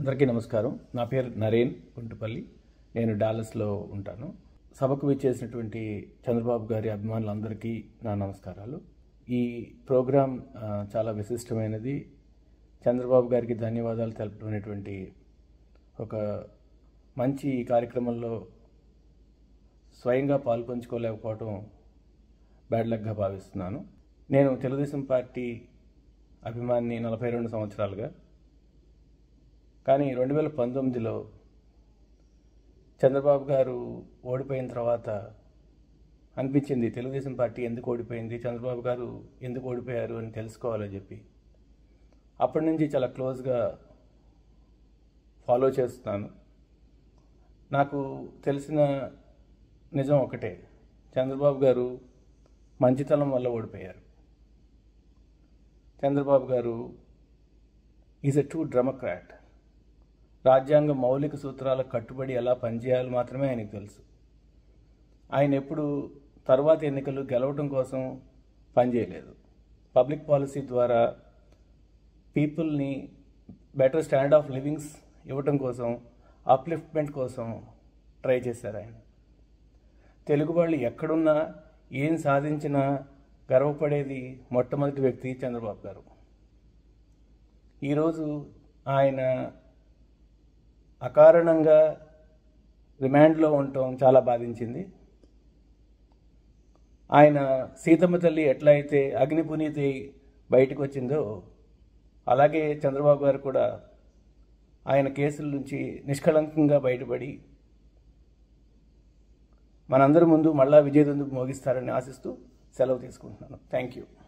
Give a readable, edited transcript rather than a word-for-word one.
అందరికీ నమస్కారం. నా పేరు నరేన్ గుంటుపల్లి. నేను డాలస్లో ఉంటాను. సభకు విచ్చేసినటువంటి చంద్రబాబు గారి అభిమానులందరికీ నా నమస్కారాలు. ఈ ప్రోగ్రాం చాలా విశిష్టమైనది. చంద్రబాబు గారికి ధన్యవాదాలు తెలుపుతున్నటువంటి ఒక మంచి కార్యక్రమంలో స్వయంగా పాల్పంచుకోలేకపోవడం బ్యాడ్ లక్గా భావిస్తున్నాను. నేను తెలుగుదేశం పార్టీ అభిమాని 42 సంవత్సరాలుగా, కానీ 2019లో చంద్రబాబు గారు ఓడిపోయిన తర్వాత అనిపించింది, తెలుగుదేశం పార్టీ ఎందుకు ఓడిపోయింది, చంద్రబాబు గారు ఎందుకు ఓడిపోయారు అని తెలుసుకోవాలని చెప్పి అప్పటి నుంచి చాలా క్లోజ్గా ఫాలో చేస్తున్నాను. నాకు తెలిసిన నిజం ఒకటే, చంద్రబాబు గారు మంచితనం వల్ల ఓడిపోయారు. చంద్రబాబు గారు ఈజ్ ఎ ట్రూ డెమోక్రాట్. రాజ్యాంగ మౌలిక సూత్రాల కట్టుబడి ఎలా పనిచేయాలి మాత్రమే ఆయనకు తెలుసు. ఆయన ఎప్పుడు తర్వాత ఎన్నికలు గెలవడం కోసం పనిచేయలేదు. పబ్లిక్ పాలసీ ద్వారా పీపుల్ని బెటర్ స్టాండర్డ్ ఆఫ్ లివింగ్స్ ఇవ్వటం కోసం, అప్లిఫ్ట్మెంట్ కోసం ట్రై చేశారు ఆయన. తెలుగు వాళ్ళు ఎక్కడున్నా ఏం సాధించినా గర్వపడేది మొట్టమొదటి వ్యక్తి చంద్రబాబు గారు. ఈరోజు ఆయన అకారణంగా రిమాండ్లో ఉండటం చాలా బాధించింది. ఆయన సీతమ్మ తల్లి ఎట్లా అయితే అగ్ని పునీతి బయటకు వచ్చిందో, అలాగే చంద్రబాబు గారు కూడా ఆయన కేసుల నుంచి నిష్కళంకంగా బయటపడి మనందరి ముందు మళ్ళా విజయదండు మోగిస్తారని ఆశిస్తూ సెలవు తీసుకుంటున్నాను. Thank you.